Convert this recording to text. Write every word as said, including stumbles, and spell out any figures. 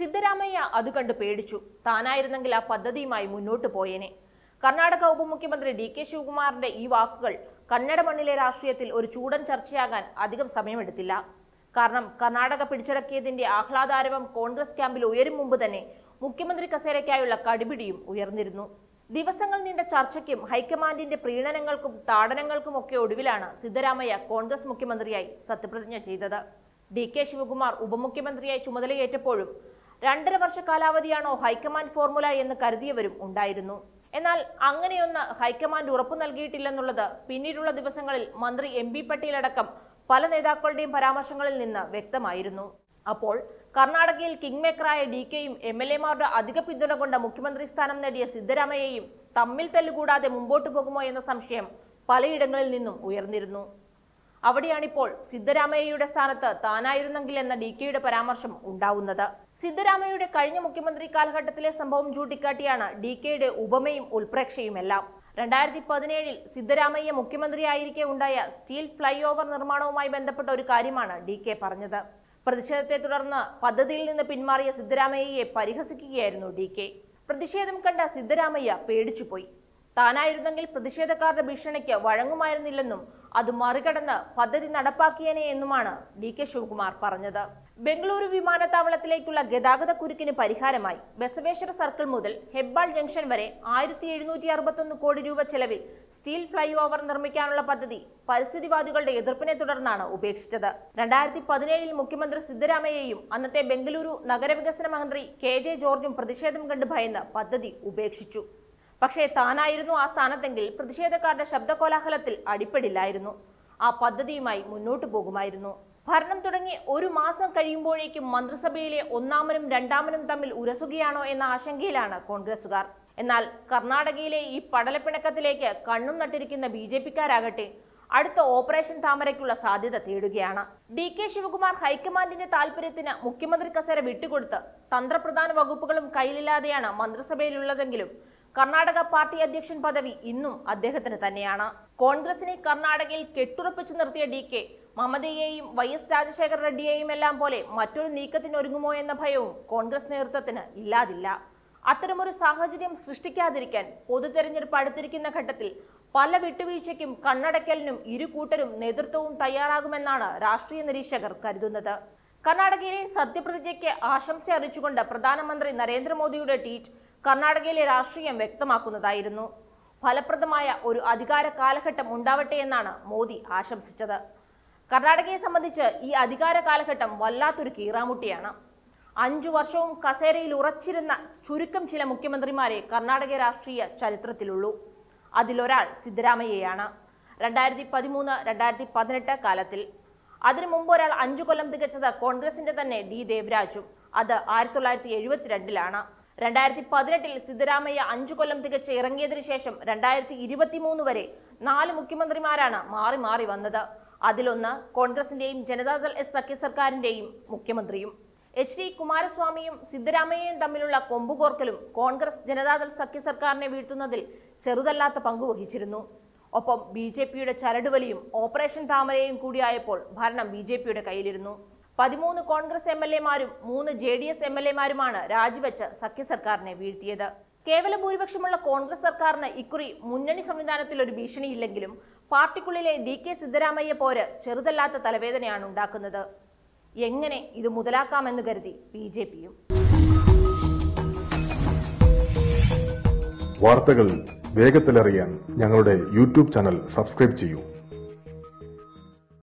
Siddaramaiah adu kandu pedichu. താനായിരുന്നെങ്കിൽ ആ പദ്ധതിയുമായി മുന്നോട്ട് പോയേനെ. കർണാടക ഉപമുഖ്യമന്ത്രി ഡി കെ ശിവകുമാറിന്റെ ഈ വാക്കുകൾ കന്നഡ മണ്ണിലെ രാഷ്ട്രീയത്തിൽ ഒരു ചൂടൻ ചർച്ചയാകാൻ അധികം സമയമെടുത്തില്ല. കാരണം കർണാടക പിടിച്ചടക്കിയതിന്റെ ആഹ്ലാദാരവം കോൺഗ്രസ് ക്യാമ്പിൽ ഉയരും മുമ്പ് തന്നെ മുഖ്യമന്ത്രി കസേരയ്ക്കായുള്ള കടിപിടിയും ഉയർന്നിരുന്നു. ദിവസങ്ങൾ നീണ്ട ചർച്ചയ്ക്കും ഹൈക്കമാൻഡിന്റെ പ്രീണനങ്ങൾക്കും താടനങ്ങൾക്കും ഒക്കെ ഒടുവിലാണ് സിദ്ധരാമയ്യ കോൺഗ്രസ് മുഖ്യമന്ത്രിയായി സത്യപ്രതിജ്ഞ ചെയ്തത്. ഡി കെ ശിവകുമാർ ഉപമുഖ്യമന്ത്രിയായി ചുമതലയേറ്റപ്പോഴും രണ്ടര വർഷ കാലാവധിയാണോ ഹൈക്കമാൻഡ് ഫോർമുല എന്ന് കരുതിയവരും ഉണ്ടായിരുന്നു. എന്നാൽ അങ്ങനെയൊന്ന് ഹൈക്കമാൻഡ് ഉറപ്പു നൽകിയിട്ടില്ലെന്നുള്ളത് പിന്നീടുള്ള ദിവസങ്ങളിൽ മന്ത്രി എം ബി പട്ടേലടക്കം പല നേതാക്കളുടെയും പരാമർശങ്ങളിൽ നിന്ന് വ്യക്തമായിരുന്നു. അപ്പോൾ കർണാടകയിൽ കിങ് മേക്കറായ ഡി കെയും എം എൽ എമാരുടെ അധിക പിന്തുണ കൊണ്ട് മുഖ്യമന്ത്രി സ്ഥാനം നേടിയ സിദ്ധരാമയ്യയും തമ്മിൽ തല്ലുകൂടാതെ മുമ്പോട്ട് പോകുമോ എന്ന സംശയം പലയിടങ്ങളിൽ നിന്നും ഉയർന്നിരുന്നു. അവിടെയാണിപ്പോൾ സിദ്ധരാമയ്യയുടെ സ്ഥാനത്ത് താനായിരുന്നെങ്കിൽ എന്ന ഡി കെയുടെ പരാമർശം ഉണ്ടാവുന്നത്. സിദ്ധരാമയ്യയുടെ കഴിഞ്ഞ മുഖ്യമന്ത്രി കാലഘട്ടത്തിലെ സംഭവം ചൂണ്ടിക്കാട്ടിയാണ് ഡി കെയുടെ ഉപമയും ഉൾപ്രേക്ഷയുമെല്ലാം. രണ്ടായിരത്തി പതിനേഴിൽ സിദ്ധരാമയ്യ മുഖ്യമന്ത്രിയായിരിക്കെ ഉണ്ടായ സ്റ്റീൽ ഫ്ലൈ ഓവർ നിർമ്മാണവുമായി ബന്ധപ്പെട്ട ഒരു കാര്യമാണ് ഡി കെ പറഞ്ഞത്. പ്രതിഷേധത്തെ തുടർന്ന് പദ്ധതിയിൽ നിന്ന് പിന്മാറിയ സിദ്ധരാമയ്യയെ പരിഹസിക്കുകയായിരുന്നു ഡി കെ. പ്രതിഷേധം കണ്ട സിദ്ധരാമയ്യ പേടിച്ചുപോയി. താനായിരുന്നെങ്കിൽ പ്രതിഷേധക്കാരുടെ ഭീഷണിക്ക് വഴങ്ങുമായിരുന്നില്ലെന്നും അത് മറികടന്ന് പദ്ധതി നടപ്പാക്കിയേനെ എന്നുമാണ് ഡി കെ ശിവകുമാർ പറഞ്ഞത്. ബംഗളൂരു വിമാനത്താവളത്തിലേക്കുള്ള ഗതാഗത കുരുക്കിന് പരിഹാരമായി ബസവേശ്വര സർക്കിൾ മുതൽ ഹെബ്ബാൾ ജംഗ്ഷൻ വരെ ആയിരത്തി എഴുന്നൂറ്റി അറുപത്തൊന്ന് കോടി രൂപ ചെലവിൽ സ്റ്റീൽ ഫ്ലൈ ഓവർ നിർമ്മിക്കാനുള്ള പദ്ധതി പരിസ്ഥിതിവാദികളുടെ എതിർപ്പിനെ തുടർന്നാണ് ഉപേക്ഷിച്ചത്. രണ്ടായിരത്തി പതിനേഴിൽ മുഖ്യമന്ത്രി സിദ്ധരാമയ്യയും അന്നത്തെ ബംഗളൂരു നഗരവികസന മന്ത്രി കെ ജെ ജോർജും പ്രതിഷേധം കണ്ട് ഭയന്ന് പദ്ധതി ഉപേക്ഷിച്ചു. പക്ഷേ താനായിരുന്നു ആ സ്ഥാനത്തെങ്കിൽ പ്രതിഷേധക്കാരുടെ ശബ്ദകോലാഹലത്തിൽ അടിപ്പെടില്ലായിരുന്നു. ആ പദ്ധതിയുമായി മുന്നോട്ടു പോകുമായിരുന്നു. ഭരണം തുടങ്ങി ഒരു മാസം കഴിയുമ്പോഴേക്കും മന്ത്രിസഭയിലെ ഒന്നാമനും രണ്ടാമനും തമ്മിൽ ഉരസുകയാണോ എന്ന ആശങ്കയിലാണ് കോൺഗ്രസുകാർ. എന്നാൽ കർണാടകയിലെ ഈ പടലപ്പിണക്കത്തിലേക്ക് കണ്ണും നട്ടിരിക്കുന്ന ബി ജെ പിക്കാരാകട്ടെ അടുത്ത ഓപ്പറേഷൻ താമരയ്ക്കുള്ള സാധ്യത തേടുകയാണ്. ഡി കെ ശിവകുമാർ ഹൈക്കമാൻഡിന്റെ താൽപര്യത്തിന് മുഖ്യമന്ത്രി കസേര വിട്ടുകൊടുത്ത് തന്ത്രപ്രധാന വകുപ്പുകളും കയ്യിലില്ലാതെയാണ് മന്ത്രിസഭയിലുള്ളതെങ്കിലും കർണാടക പാർട്ടി അധ്യക്ഷൻ പദവി ഇന്നും അദ്ദേഹത്തിന് തന്നെയാണ്. കോൺഗ്രസിനെ കർണാടകയിൽ കെട്ടുറപ്പിച്ചു നിർത്തിയ ഡി കെ മമതയെയും വൈ എസ് രാജശേഖര റെഡ്ഡിയെയും എല്ലാം പോലെ മറ്റൊരു നീക്കത്തിനൊരുങ്ങുമോ എന്ന ഭയവും കോൺഗ്രസ് നേതൃത്വത്തിന് ഇല്ലാതില്ല. അത്തരമൊരു സാഹചര്യം സൃഷ്ടിക്കാതിരിക്കാൻ പൊതു തെരഞ്ഞെടുപ്പ് അടുത്തിരിക്കുന്ന ഘട്ടത്തിൽ പല വിട്ടുവീഴ്ചയ്ക്കും കണ്ണടയ്ക്കലിനും ഇരു കൂട്ടരും നേതൃത്വവും തയ്യാറാകുമെന്നാണ് രാഷ്ട്രീയ നിരീക്ഷകർ കരുതുന്നത്. കർണാടകയിലെ സത്യപ്രതിജ്ഞയ്ക്ക് ആശംസ അറിയിച്ചുകൊണ്ട് പ്രധാനമന്ത്രി നരേന്ദ്രമോദിയുടെ ട്വീറ്റ് കർണാടകയിലെ രാഷ്ട്രീയം വ്യക്തമാക്കുന്നതായിരുന്നു. ഫലപ്രദമായ ഒരു അധികാര കാലഘട്ടം ഉണ്ടാവട്ടെ എന്നാണ് മോദി ആശംസിച്ചത്. കർണാടകയെ സംബന്ധിച്ച് ഈ അധികാര കാലഘട്ടം വല്ലാത്തൊരു കീറാമുട്ടിയാണ്. അഞ്ചു വർഷവും കസേരയിൽ ഉറച്ചിരുന്ന ചുരുക്കം ചില മുഖ്യമന്ത്രിമാരെ കർണാടക രാഷ്ട്രീയ ചരിത്രത്തിലുള്ളൂ. അതിലൊരാൾ സിദ്ധരാമയ്യയാണ്. രണ്ടായിരത്തി പതിമൂന്ന് രണ്ടായിരത്തി പതിനെട്ട് കാലത്തിൽ. അതിനു മുമ്പ് ഒരാൾ അഞ്ചു കൊല്ലം തികച്ചത് കോൺഗ്രസിന്റെ തന്നെ ഡി ദേവരാജും. അത് ആയിരത്തി തൊള്ളായിരത്തി എഴുപത്തിരണ്ടിലാണ്. രണ്ടായിരത്തി പതിനെട്ടിൽ സിദ്ധരാമയ്യ അഞ്ചു കൊല്ലം തികച്ച് ഇറങ്ങിയതിനു ശേഷം രണ്ടായിരത്തി ഇരുപത്തി മൂന്ന് വരെ നാല് മുഖ്യമന്ത്രിമാരാണ് മാറി മാറി വന്നത്. അതിലൊന്ന് കോൺഗ്രസിന്റെയും ജനതാദൾ എസ് സഖ്യ സർക്കാരിന്റെയും മുഖ്യമന്ത്രിയും. എച്ച് ഡി കുമാരസ്വാമിയും സിദ്ധരാമയ്യയും തമ്മിലുള്ള കൊമ്പുകോർക്കലും കോൺഗ്രസ് ജനതാദൾ സഖ്യ സർക്കാരിനെ വീഴ്ത്തുന്നതിൽ ചെറുതല്ലാത്ത പങ്കുവഹിച്ചിരുന്നു. ഒപ്പം ബി ജെ പിയുടെ ചരടുവലിയും ഓപ്പറേഷൻ താമരയും കൂടിയായപ്പോൾ ഭരണം ബി ജെ പിയുടെ കയ്യിലിരുന്നു. പതിമൂന്ന് കോൺഗ്രസ് എം എൽ എമാരും മൂന്ന് J D S M L എമാരുമാണ് രാജിവെച്ച് സഖ്യ സർക്കാരിനെ വീഴ്ത്തിയത്. കേവല ഭൂരിപക്ഷമുള്ള കോൺഗ്രസ് സർക്കാരിന് ഇക്കുറി മുന്നണി സംവിധാനത്തിൽ ഒരു ഭീഷണിയില്ലെങ്കിലും പാർട്ടിക്കുള്ളിലെ ഡി കെ സിദ്ധരാമയ്യ പോര് ചെറുതല്ലാത്ത തലവേദനയാണ് ഉണ്ടാക്കുന്നത്. എങ്ങനെ ഇത് മുതലാക്കാമെന്ന് കരുതി ബി ജെ പിയും. വാർത്തകൾ വേഗത്തിലറിയാൻ ഞങ്ങളുടെ യൂട്യൂബ് ചാനൽ സബ്സ്ക്രൈബ് ചെയ്യൂ.